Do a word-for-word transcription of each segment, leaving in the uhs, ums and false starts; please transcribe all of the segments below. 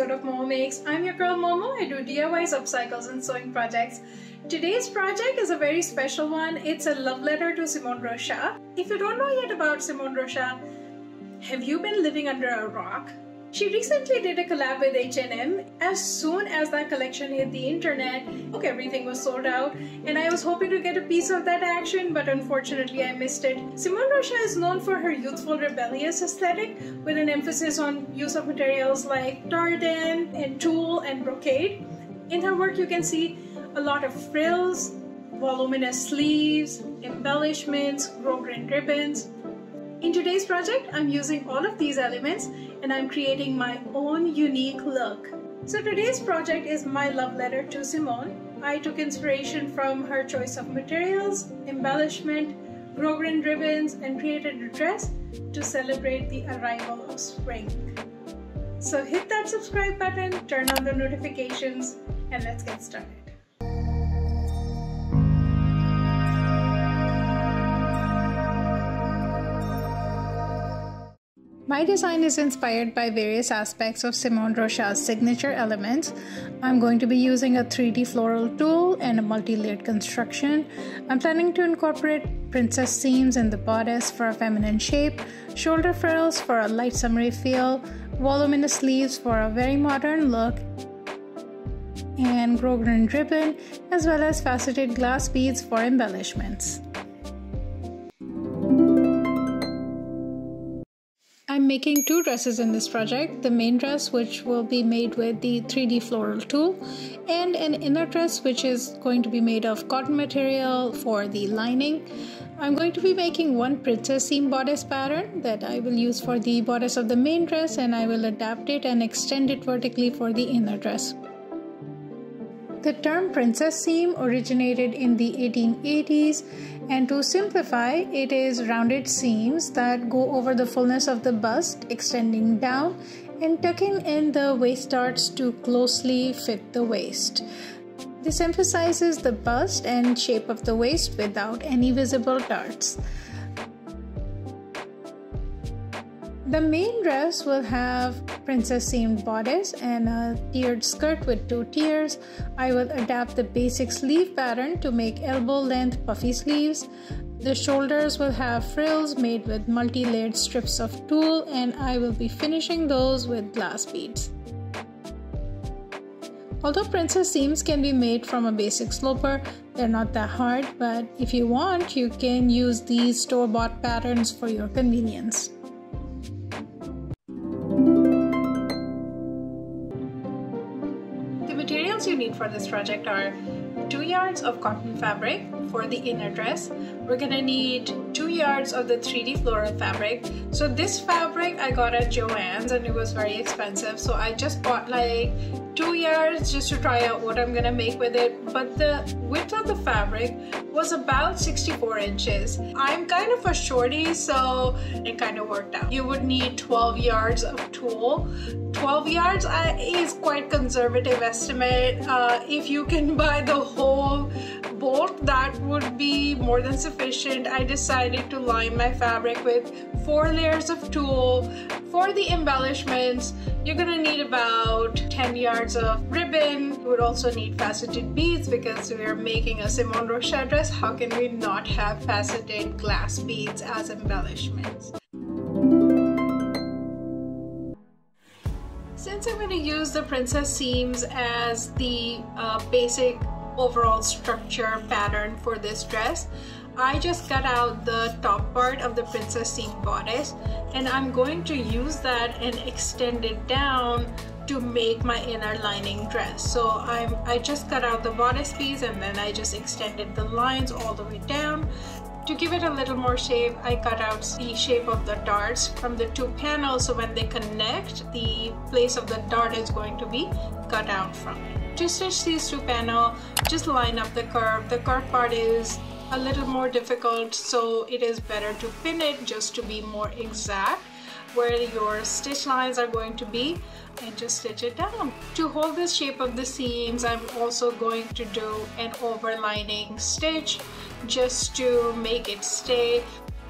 episode of Momo Makes. I'm your girl Momo. I do D I Ys, upcycles and sewing projects. Today's project is a very special one. It's a love letter to Simone Rocha. If you don't know yet about Simone Rocha, have you been living under a rock? She recently did a collab with H and M. As soon as that collection hit the internet, okay, everything was sold out, and I was hoping to get a piece of that action, but unfortunately I missed it. Simone Rocha is known for her youthful, rebellious aesthetic with an emphasis on use of materials like tartan and tulle and brocade. In her work you can see a lot of frills, voluminous sleeves, embellishments, grosgrain ribbons. In today's project, I'm using all of these elements and I'm creating my own unique look. So today's project is my love letter to Simone. I took inspiration from her choice of materials, embellishment, grosgrain ribbons, and created a dress to celebrate the arrival of spring. So hit that subscribe button, turn on the notifications, and let's get started. My design is inspired by various aspects of Simone Rocha's signature elements. I'm going to be using a three D floral tulle and a multi-layered construction. I'm planning to incorporate princess seams in the bodice for a feminine shape, shoulder frills for a light summery feel, voluminous sleeves for a very modern look, and grosgrain ribbon as well as faceted glass beads for embellishments. I'm making two dresses in this project, the main dress which will be made with the three D floral tulle and an inner dress which is going to be made of cotton material for the lining. I'm going to be making one princess seam bodice pattern that I will use for the bodice of the main dress, and I will adapt it and extend it vertically for the inner dress. The term princess seam originated in the eighteen eighties, and to simplify, it is rounded seams that go over the fullness of the bust, extending down and tucking in the waist darts to closely fit the waist. This emphasizes the bust and shape of the waist without any visible darts. The main dress will have princess seamed bodice and a tiered skirt with two tiers. I will adapt the basic sleeve pattern to make elbow length puffy sleeves. The shoulders will have frills made with multi-layered strips of tulle, and I will be finishing those with glass beads. Although princess seams can be made from a basic sloper, they're not that hard, but if you want, you can use these store-bought patterns for your convenience. Materials you need for this project are two yards of cotton fabric for the inner dress. We're gonna need two yards of the three D floral fabric. So this fabric I got at Joann's and it was very expensive, so I just bought like two yards just to try out what I'm gonna make with it, but the width of the fabric was about sixty-four inches. I'm kind of a shorty, so it kind of worked out. You would need twelve yards of tulle. twelve yards is quite conservative estimate. Uh, if you can buy the whole bolt, that would be more than sufficient. I decided to line my fabric with four layers of tulle. For the embellishments, you're gonna need about ten yards of ribbon. You would also need faceted beads because we are making a Simone Rocha dress. How can we not have faceted glass beads as embellishments? Since I'm gonna use the princess seams as the uh, basic overall structure pattern for this dress, I just cut out the top part of the princess seam bodice, and I'm going to use that and extend it down to make my inner lining dress. So I'm, I just cut out the bodice piece and then I just extended the lines all the way down. To give it a little more shape, I cut out the shape of the darts from the two panels, so when they connect, the place of the dart is going to be cut out from it. To stitch these two panels, just line up the curve. The curve part is a little more difficult, so it is better to pin it just to be more exact where your stitch lines are going to be, and just stitch it down. To hold the shape of the seams, I'm also going to do an overlining stitch just to make it stay.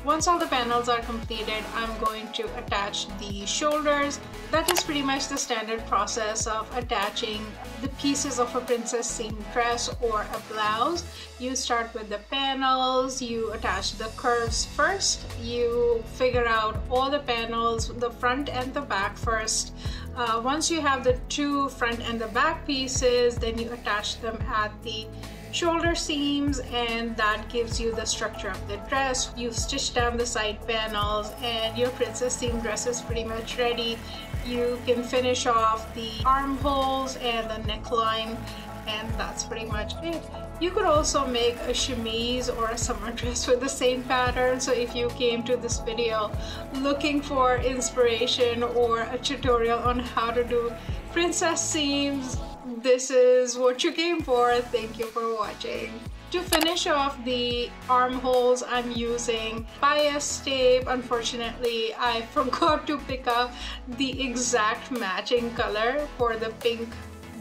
Once all the panels are completed, I'm going to attach the shoulders. That is pretty much the standard process of attaching the pieces of a princess seam dress or a blouse. You start with the panels, you attach the curves first, you figure out all the panels, the front and the back first. Uh, once you have the two front and the back pieces, then you attach them at the shoulder seams, and that gives you the structure of the dress. You stitch down the side panels and your princess seam dress is pretty much ready. You can finish off the armholes and the neckline, and that's pretty much it. You could also make a chemise or a summer dress with the same pattern. So if you came to this video looking for inspiration or a tutorial on how to do princess seams, this is what you came for. Thank you for watching. To finish off the armholes, I'm using bias tape. Unfortunately, I forgot to pick up the exact matching color for the pink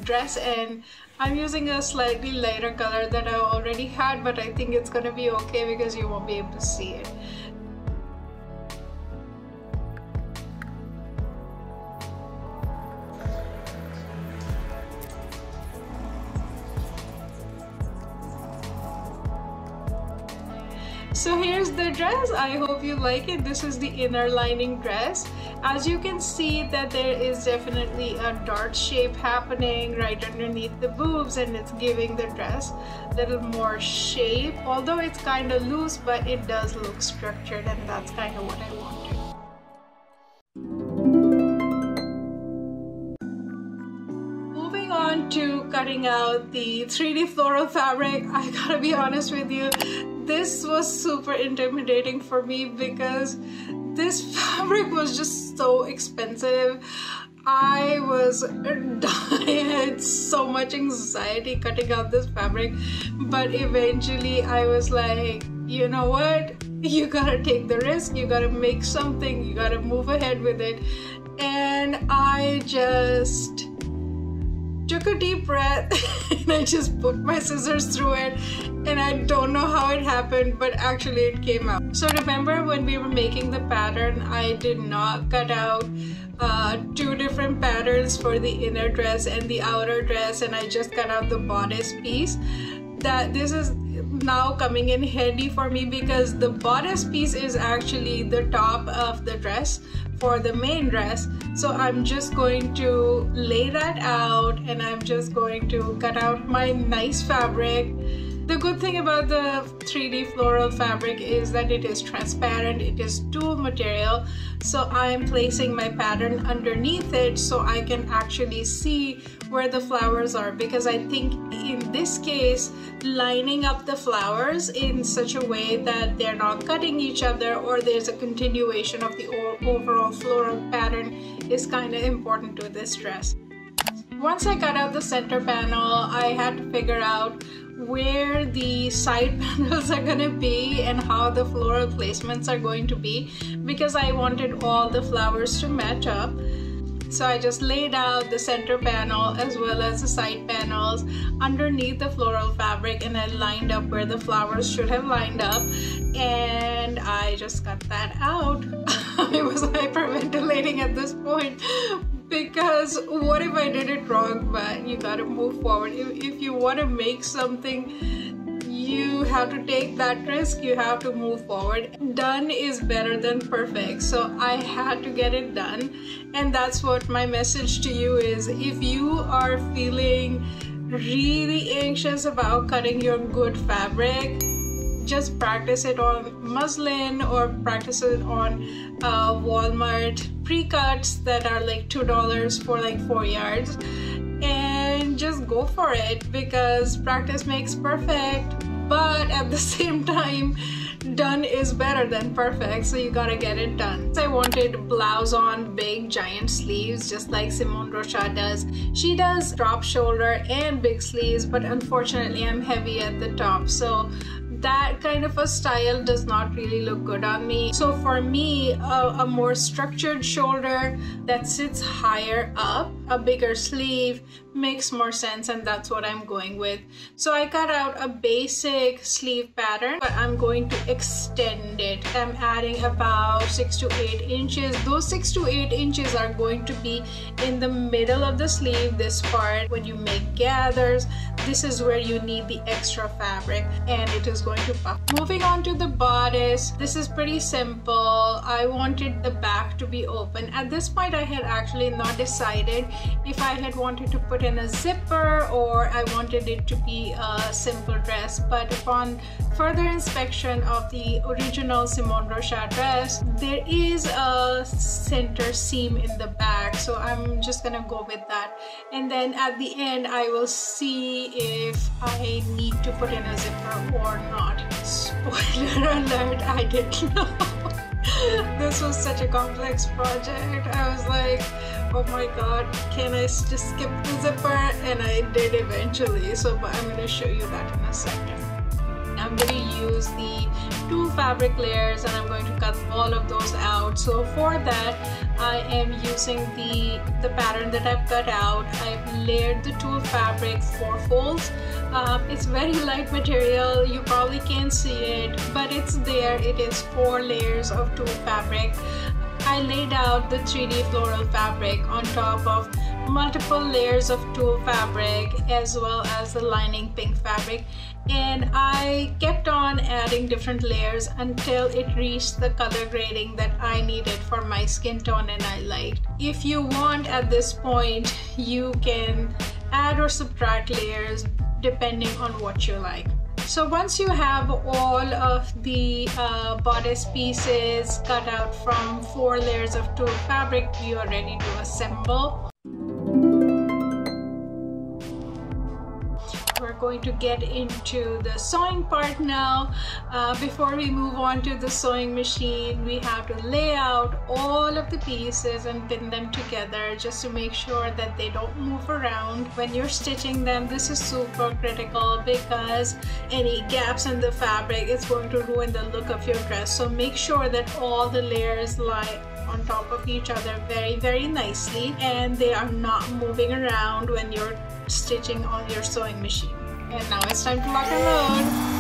dress, and I'm using a slightly lighter color that I already had, but I think it's gonna be okay because you won't be able to see it. So here's the dress. I hope you like it. This is the inner lining dress. As you can see that there is definitely a dart shape happening right underneath the boobs, and it's giving the dress a little more shape. Although it's kind of loose, but it does look structured, and that's kind of what I wanted. On to cutting out the three D floral fabric, I gotta be honest with you, this was super intimidating for me because this fabric was just so expensive. I was dying. I had so much anxiety cutting out this fabric, but eventually I was like, you know what, you gotta take the risk, you gotta make something, you gotta move ahead with it. And I just took a deep breath and I just put my scissors through it, and I don't know how it happened, but actually it came out. So remember when we were making the pattern, I did not cut out uh, two different patterns for the inner dress and the outer dress, and I just cut out the bodice piece. That this is now coming in handy for me because the bodice piece is actually the top of the dress for the main dress. So I'm just going to lay that out, and I'm just going to cut out my nice fabric. The good thing about the three D floral fabric is that it is transparent, it is tulle material, so I'm placing my pattern underneath it so I can actually see where the flowers are, because I think in this case lining up the flowers in such a way that they're not cutting each other or there's a continuation of the overall floral pattern is kind of important to this dress. Once I cut out the center panel, I had to figure out where the side panels are going to be and how the floral placements are going to be, because I wanted all the flowers to match up. So I just laid out the center panel as well as the side panels underneath the floral fabric, and I lined up where the flowers should have lined up, and I just cut that out. I was hyperventilating at this point, because what if I did it wrong? But you gotta move forward. If, if you want to make something, you have to take that risk, you have to move forward. Done is better than perfect, so I had to get it done. And that's what my message to you is. If you are feeling really anxious about cutting your good fabric, just practice it on muslin or practice it on uh, Walmart pre-cuts that are like two dollars for like four yards, and just go for it, because practice makes perfect. But at the same time, done is better than perfect, so you gotta get it done. I wanted blouse on big giant sleeves, just like Simone Rocha does. She does drop shoulder and big sleeves, but unfortunately I'm heavy at the top, so that kind of a style does not really look good on me. So for me, a, a more structured shoulder that sits higher up, a bigger sleeve makes more sense, and that's what I'm going with. So I cut out a basic sleeve pattern, but I'm going to extend it. I'm adding about six to eight inches. Those six to eight inches are going to be in the middle of the sleeve, this part. When you make gathers, this is where you need the extra fabric, and it is going to puff. Moving on to the bodice, this is pretty simple. I wanted the back to be open. At this point, I had actually not decided if I had wanted to put in a zipper or I wanted it to be a simple dress, but upon further inspection of the original Simone Rocha dress, there is a center seam in the back, so I'm just gonna go with that, and then at the end I will see if I need to put in a zipper or not. Spoiler alert, I didn't know. This was such a complex project. I was like, oh my god, can I just skip the zipper? And I did eventually, so but I'm going to show you that in a second. I'm going to use the two fabric layers and I'm going to cut all of those out. So for that, I am using the, the pattern that I've cut out. I've layered the tulle fabric four folds. Um, it's very light material, you probably can't see it, but it's there. It is four layers of tulle fabric. I laid out the three D floral fabric on top of multiple layers of tulle fabric as well as the lining pink fabric, and I kept on adding different layers until it reached the color grading that I needed for my skin tone and I liked. If you want, at this point you can add or subtract layers depending on what you like. So once you have all of the uh, bodice pieces cut out from four layers of tulle fabric, you are ready to assemble. We're going to get into the sewing part now. Uh, before we move on to the sewing machine, we have to lay out all of the pieces and pin them together just to make sure that they don't move around. When you're stitching them, this is super critical because any gaps in the fabric is going to ruin the look of your dress. So make sure that all the layers lie on top of each other very very nicely and they are not moving around when you're stitching on your sewing machine. And now it's time to lock and load.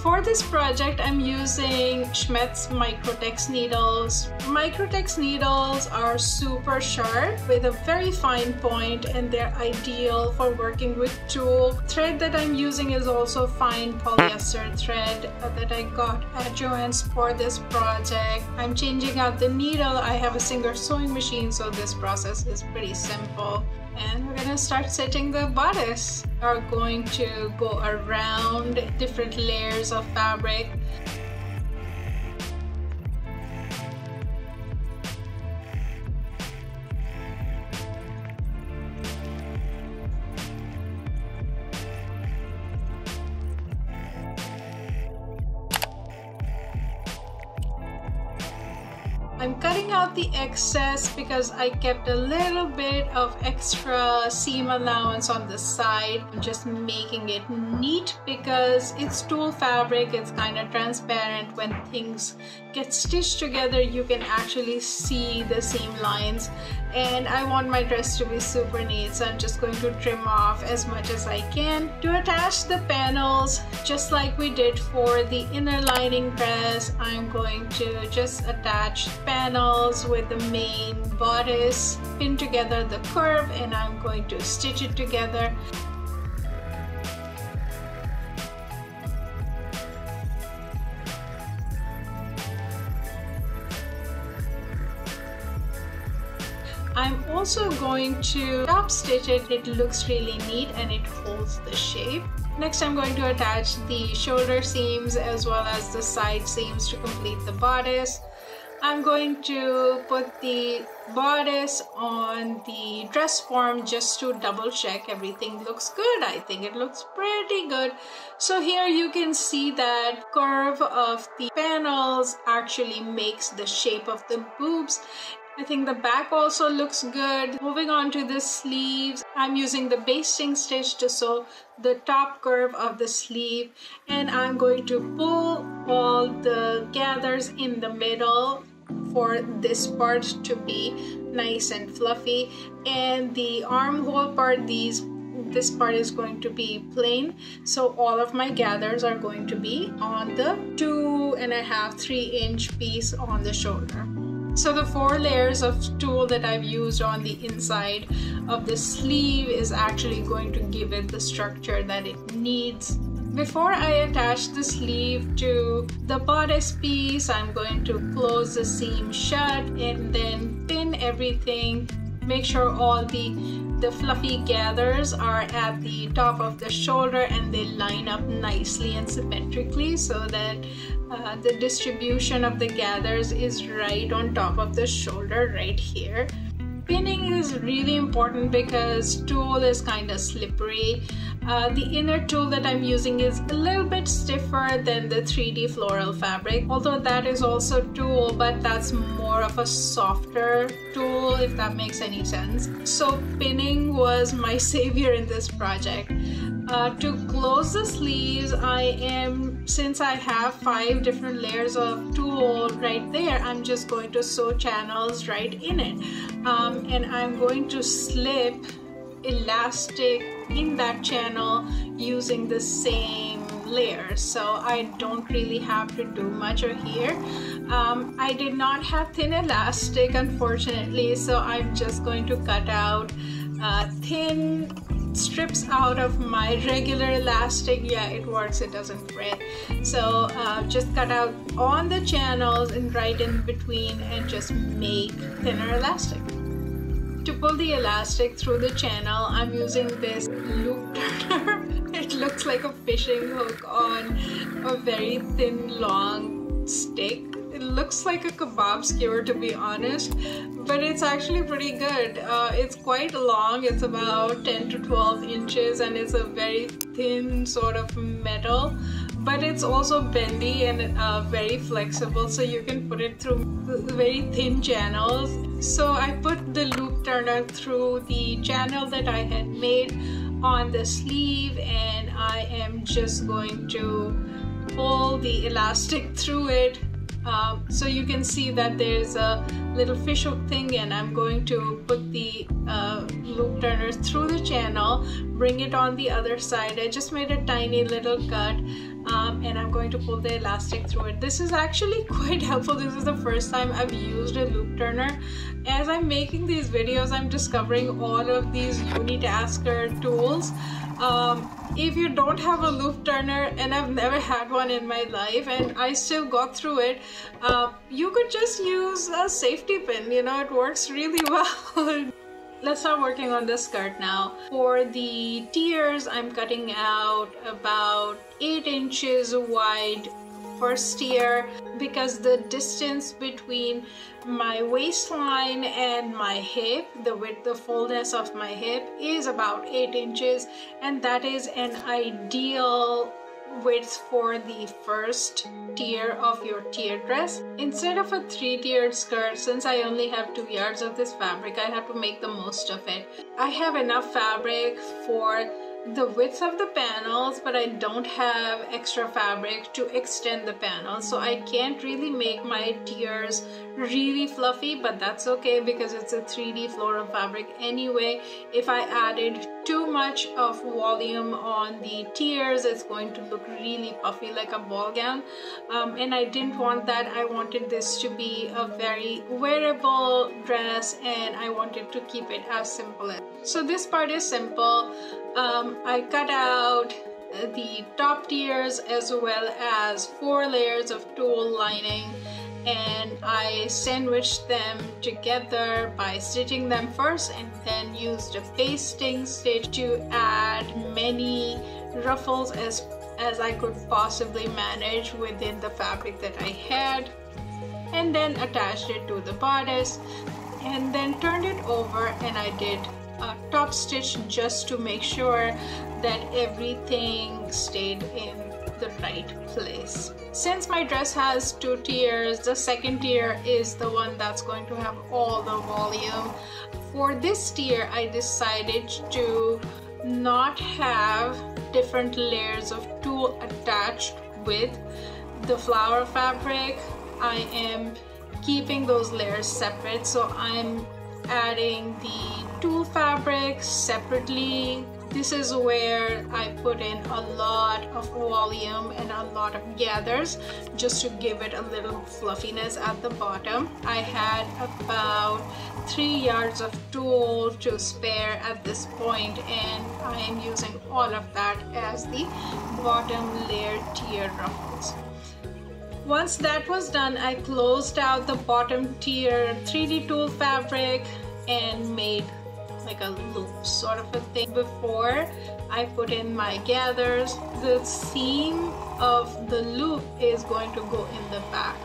For this project, I'm using Schmetz microtex needles. Microtex needles are super sharp with a very fine point, and they're ideal for working with tulle. Thread that I'm using is also fine polyester thread that I got at Joann's for this project. I'm changing out the needle. I have a Singer sewing machine, so this process is pretty simple. And we're gonna start stitching the bodice. We're going to go around different layers of fabric. I'm cutting out the excess because I kept a little bit of extra seam allowance on the side. I'm just making it neat because it's tulle fabric, it's kind of transparent. When things get stitched together, you can actually see the seam lines, and I want my dress to be super neat, so I'm just going to trim off as much as I can. To attach the panels, just like we did for the inner lining dress, I'm going to just attach panels with the main bodice, pin together the curve, and I'm going to stitch it together. I'm also going to top stitch it. It looks really neat and it holds the shape. Next, I'm going to attach the shoulder seams as well as the side seams to complete the bodice. I'm going to put the bodice on the dress form just to double check everything looks good. I think it looks pretty good. So here you can see that curve of the panels actually makes the shape of the boobs. I think the back also looks good. Moving on to the sleeves, I'm using the basting stitch to sew the top curve of the sleeve, and I'm going to pull all the gathers in the middle for this part to be nice and fluffy, and the armhole part, these this part is going to be plain, so all of my gathers are going to be on the two and a half three inch piece on the shoulder. So the four layers of tulle that I've used on the inside of the sleeve is actually going to give it the structure that it needs. Before I attach the sleeve to the bodice piece, I'm going to close the seam shut and then pin everything. Make sure all the, the fluffy gathers are at the top of the shoulder and they line up nicely and symmetrically so that uh, the distribution of the gathers is right on top of the shoulder right here. Pinning is really important because tulle is kind of slippery. Uh, the inner tulle that I'm using is a little bit stiffer than the three D floral fabric, although that is also tulle, but that's more of a softer tulle, if that makes any sense. So pinning was my savior in this project. Uh, to close the sleeves, I am, since I have five different layers of tulle right there, I'm just going to sew channels right in it. Um, and I'm going to slip elastic in that channel using the same layer. So I don't really have to do much over here. Um, I did not have thin elastic, unfortunately, so I'm just going to cut out uh, thin strips out of my regular elastic. Yeah, it works, it doesn't fray. So uh, just cut out on the channels and right in between and just make thinner elastic. To pull the elastic through the channel, I'm using this loop turner. It looks like a fishing hook on a very thin long stick. It looks like a kebab skewer, to be honest, but it's actually pretty good. Uh, it's quite long, it's about ten to twelve inches, and it's a very thin sort of metal, but it's also bendy and uh, very flexible, so you can put it through very thin channels. So I put the loop turner through the channel that I had made on the sleeve, and I am just going to pull the elastic through it. Uh, so you can see that there's a little fishhook thing, and I'm going to put the uh, loop turner through the channel, bring it on the other side. I just made a tiny little cut, um, and I'm going to pull the elastic through it. This is actually quite helpful. This is the first time I've used a loop turner. As I'm making these videos, I'm discovering all of these unitasker tools. Um, if you don't have a loop turner, and I've never had one in my life and I still got through it, uh, you could just use a safety pin, you know, it works really well. Let's start working on this skirt now. For the tiers, I'm cutting out about eight inches wide first tier because the distance between my waistline and my hip, the width, the fullness of my hip is about eight inches, and that is an ideal width for the first tier of your tier dress. Instead of a three-tiered skirt, since I only have two yards of this fabric, I have to make the most of it. I have enough fabric for the width of the panels, but I don't have extra fabric to extend the panels, so I can't really make my tiers really fluffy, but that's okay because it's a three D floral fabric anyway. If I added too much of volume on the tiers, it's going to look really puffy like a ball gown, um, and I didn't want that. I wanted this to be a very wearable dress, and I wanted to keep it as simple as. So this part is simple. Um, I cut out the top tiers as well as four layers of tulle lining, and I sandwiched them together by stitching them first and then used a basting stitch to add many ruffles as, as I could possibly manage within the fabric that I had, and then attached it to the bodice and then turned it over, and I did a top stitch just to make sure that everything stayed in the right place. Since my dress has two tiers, the second tier is the one that's going to have all the volume. For this tier, I decided to not have different layers of tulle attached with the flower fabric. I am keeping those layers separate, so I'm adding the tulle fabric separately. This is where I put in a lot of volume and a lot of gathers just to give it a little fluffiness at the bottom. I had about three yards of tulle to spare at this point, and I am using all of that as the bottom layer tier ruffles. Once that was done, I closed out the bottom tier three D tulle fabric and made like a loop sort of a thing before I put in my gathers. The seam of the loop is going to go in the back.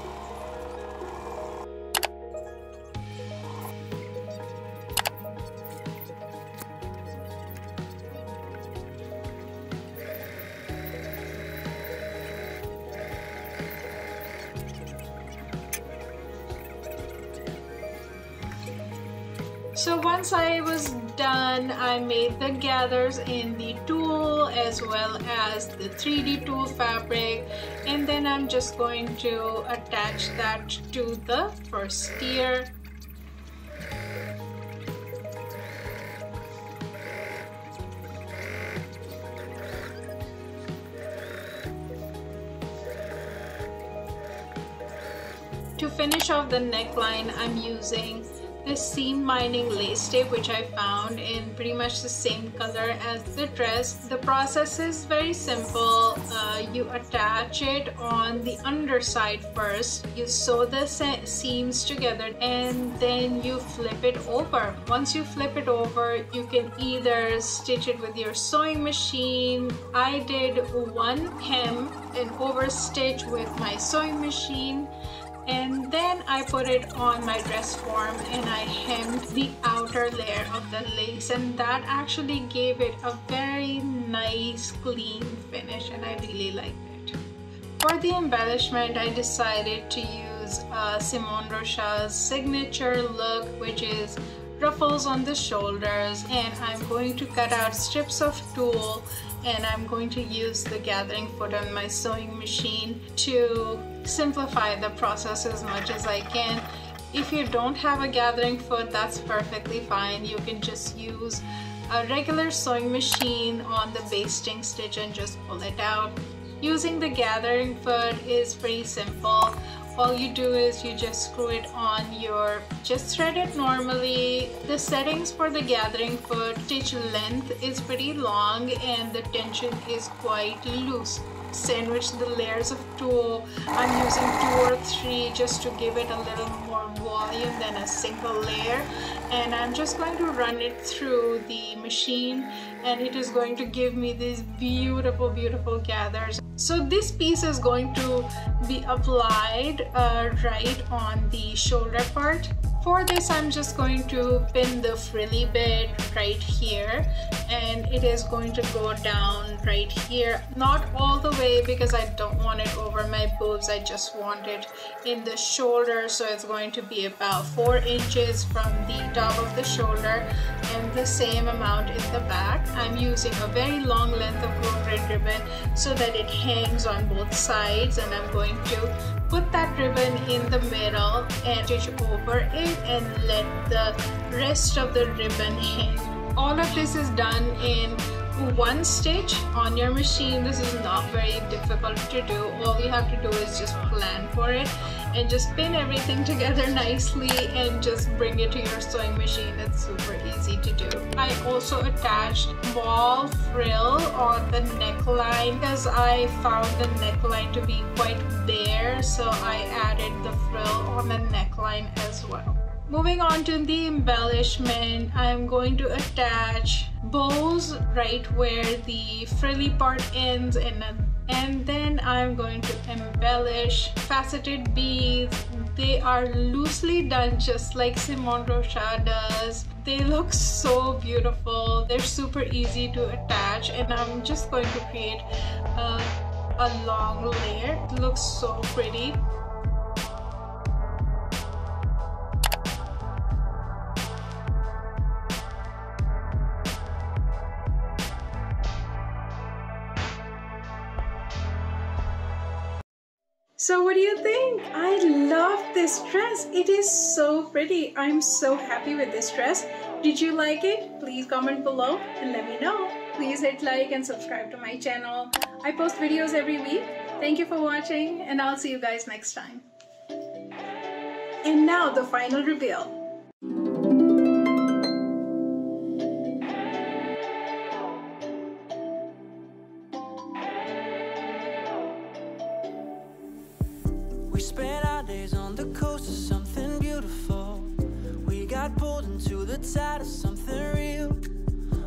So once I was done, I made the gathers in the tulle as well as the three D tulle fabric, and then I'm just going to attach that to the first tier. To finish off the neckline, I'm using this seam mining lace tape, which I found in pretty much the same color as the dress. The process is very simple. Uh, you attach it on the underside first, you sew the se seams together, and then you flip it over. Once you flip it over, you can either stitch it with your sewing machine. I did one hem and over stitch with my sewing machine, and then I put it on my dress form and I hemmed the outer layer of the lace, and that actually gave it a very nice clean finish, and I really liked it. For the embellishment, I decided to use uh, Simone Rocha's signature look, which is ruffles on the shoulders, and I'm going to cut out strips of tulle, and I'm going to use the gathering foot on my sewing machine to simplify the process as much as I can. If you don't have a gathering foot, that's perfectly fine. You can just use a regular sewing machine on the basting stitch and just pull it out. Using the gathering foot is pretty simple. All you do is you just screw it on your, just thread it normally. The settings for the gathering foot, stitch length is pretty long and the tension is quite loose. Sandwich the layers of tulle. I'm using two or three just to give it a little more volume than a single layer, and I'm just going to run it through the machine, and it is going to give me these beautiful beautiful gathers. So this piece is going to be applied uh, right on the shoulder part. For this, I'm just going to pin the frilly bit right here, and it is going to go down right here. Not all the way, because I don't want it over my boobs. I just want it in the shoulder, so it's going to be about four inches from the top of the shoulder and the same amount in the back. I'm using a very long length of gold red ribbon so that it hangs on both sides, and I'm going to put that ribbon in the middle and stitch over it and let the rest of the ribbon hang. All of this is done in one stitch on your machine. This is not very difficult to do. All you have to do is just plan for it and just pin everything together nicely and just bring it to your sewing machine. It's super easy to do. I also attached ball frill on the neckline because I found the neckline to be quite bare, so I added the frill on the neckline as well. Moving on to the embellishment, I'm going to attach bows right where the frilly part ends, and a And then I'm going to embellish faceted beads. They are loosely done just like Simone Rocha does. They look so beautiful. They're super easy to attach, and I'm just going to create a a long layer. It looks so pretty. So what do you think? I love this dress. It is so pretty. I'm so happy with this dress. Did you like it? Please comment below and let me know. Please hit like and subscribe to my channel. I post videos every week. Thank you for watching, and I'll see you guys next time. And now the final reveal. We spent our days on the coast of something beautiful. We got pulled into the tide of something real.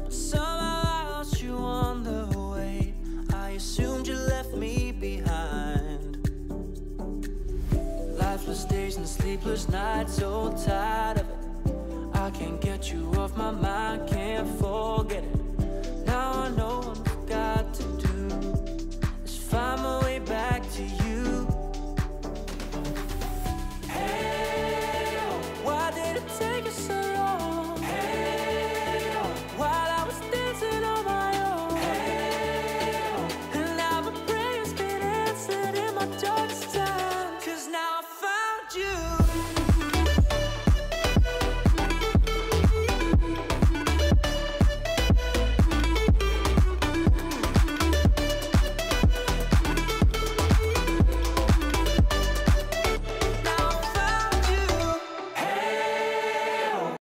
But somehow I lost you on the way. I assumed you left me behind. Lifeless days and sleepless nights, so tired of it. I can't get you off my mind, can't forget it.